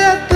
let